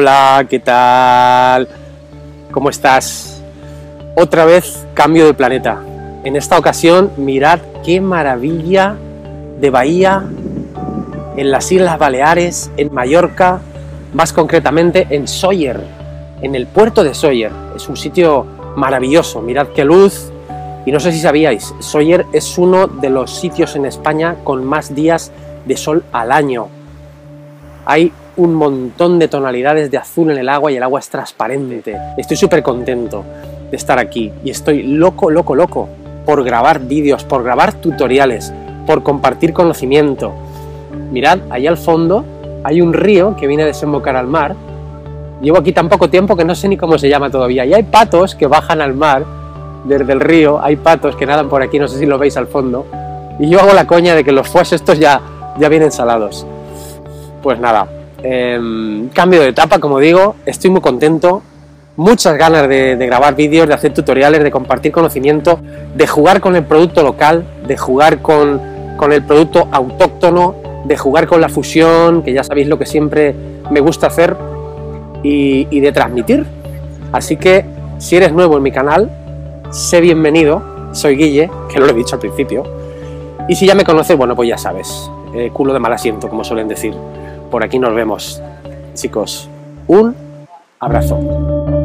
Hola, ¿qué tal? ¿Cómo estás? Otra vez cambio de planeta. En esta ocasión, mirad qué maravilla de bahía en las Islas Baleares, en Mallorca, más concretamente en Sóller, en el puerto de Sóller. Es un sitio maravilloso, mirad qué luz. Y no sé si sabíais, Sóller es uno de los sitios en España con más días de sol al año. Hay un montón de tonalidades de azul en el agua y el agua es transparente. Estoy súper contento de estar aquí y estoy loco, loco, loco por grabar vídeos, por grabar tutoriales, por compartir conocimiento. Mirad, allá al fondo hay un río que viene a desembocar al mar. Llevo aquí tan poco tiempo que no sé ni cómo se llama todavía. Y hay patos que bajan al mar desde el río, hay patos que nadan por aquí, no sé si lo veis al fondo. Y yo hago la coña de que los fuegos estos ya vienen salados. Pues nada, cambio de etapa, como digo, estoy muy contento, muchas ganas de grabar vídeos, de hacer tutoriales, de compartir conocimiento, de jugar con el producto local, de jugar con el producto autóctono, de jugar con la fusión, que ya sabéis lo que siempre me gusta hacer, y de transmitir. Así que, si eres nuevo en mi canal, sé bienvenido, soy Guille, que no lo he dicho al principio, y si ya me conoces, bueno, pues ya sabes, culo de mal asiento, como suelen decir. Por aquí nos vemos, chicos. Un abrazo.